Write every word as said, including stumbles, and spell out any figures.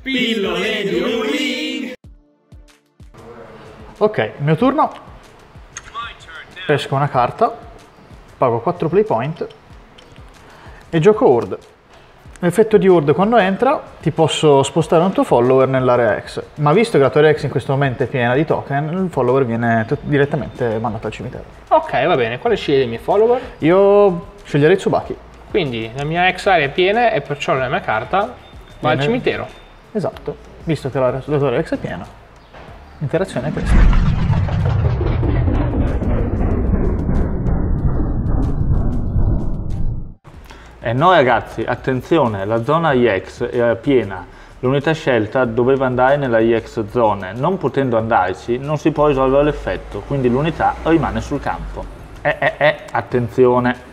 Pillole di Ruling. Ok, il mio turno. Pesco una carta, pago quattro play point e gioco Horde. L'effetto di Horde quando entra ti posso spostare un tuo follower nell'area X, ma visto che la tua area X in questo momento è piena di token, il follower viene direttamente mandato al cimitero. Ok, va bene, quale scegli dei miei follower? Io sceglierei Tsubaki. Quindi la mia X area è piena e perciò la mia carta va viene... al cimitero. Esatto, visto che la, la tua area X è piena, l'interazione è questa. E no ragazzi, attenzione, la zona I X era piena, l'unità scelta doveva andare nella I X zone, non potendo andarci non si può risolvere l'effetto, quindi l'unità rimane sul campo. Eh eh eh, attenzione!